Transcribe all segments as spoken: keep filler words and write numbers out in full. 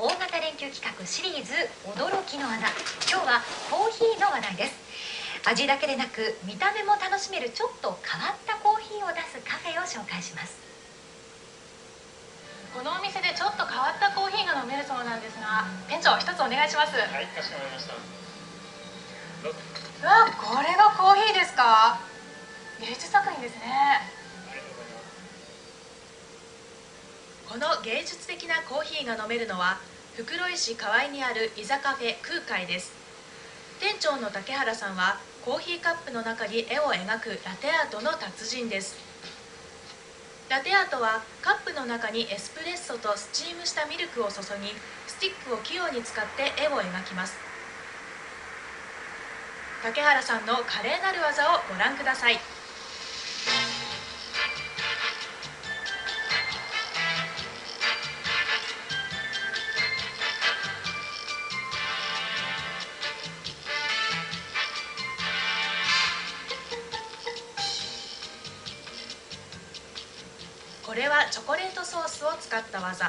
大型連休企画シリーズ驚きの穴。今日はコーヒーの話題です。味だけでなく見た目も楽しめるちょっと変わったコーヒーを出すカフェを紹介します。このお店でちょっと変わったコーヒーが飲めるそうなんですが、店長一つお願いします。はい、かしこまりました。うわ、これがコーヒーですか。芸術作品ですね。ありがとうございます。この芸術的なコーヒーが飲めるのは袋井市河合にある居酒カフェ空海です。店長の竹原さんはコーヒーカップの中に絵を描くラテアートの達人です。ラテアートはカップの中にエスプレッソとスチームしたミルクを注ぎ、スティックを器用に使って絵を描きます。竹原さんの華麗なる技をご覧ください。これはチョコレートソースを使った技。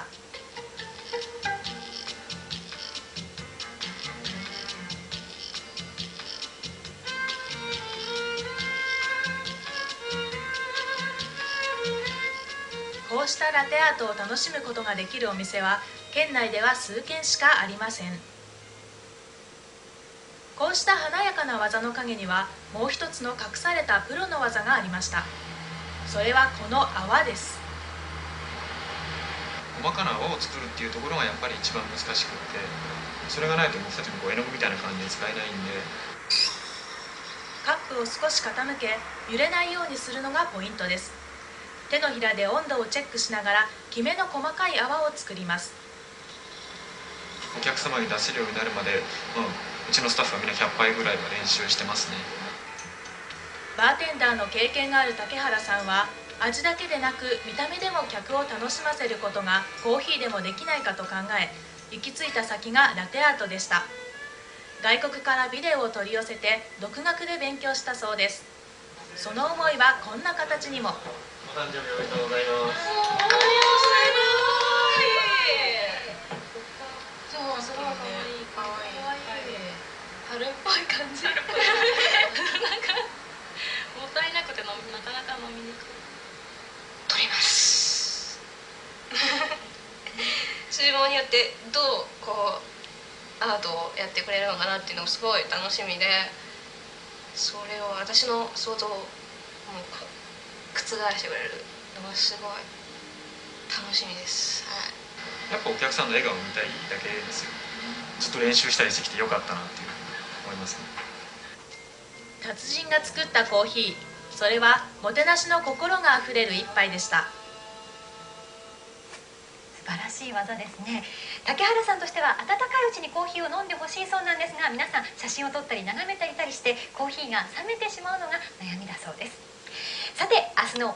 こうしたラテアートを楽しむことができるお店は県内では数軒しかありません。こうした華やかな技の陰にはもう一つの隠されたプロの技がありました。それはこの泡です。細かな泡を作るっていうところがやっぱり一番難しくって、それがないと僕たちもこう絵の具みたいな感じで使えないんで、カップを少し傾け揺れないようにするのがポイントです。手のひらで温度をチェックしながらきめの細かい泡を作ります。お客様に出せるようになるまで、まあ、うちのスタッフはみんなひゃっぱいぐらいは練習してますね。バーテンダーの経験がある竹原さんは、味だけでなく見た目でも客を楽しませることがコーヒーでもできないかと考え、行き着いた先がラテアートでした。外国からビデオを取り寄せて独学で勉強したそうです。その思いはこんな形にも。お誕生日おめでとうございます。おめでとうございます。今日はすごい可愛い可愛い春っぽい感じ。なんかもったいなくてなかなか飲みにくい。取ります注文によってどうこうアートをやってくれるのかなっていうのもすごい楽しみで、それを私の想像をもう覆してくれるのがすごい楽しみです、はい、やっぱお客さんの笑顔を見たいだけですよ。ずっと練習したりしてきてよかったなっていう思いますね。達人が作ったコーヒー、それはもてなしの心があふれる一杯でした。素晴らしい技ですね。竹原さんとしては温かいうちにコーヒーを飲んでほしいそうなんですが、皆さん写真を撮ったり眺めたりしてコーヒーが冷めてしまうのが悩みだそうです。さて、明日の